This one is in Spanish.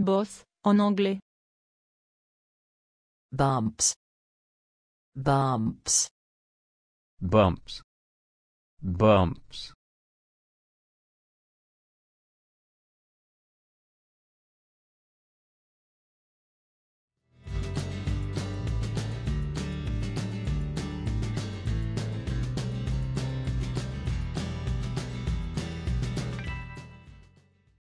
Boss, en anglais. Bumps. Bumps. Bumps. Bumps.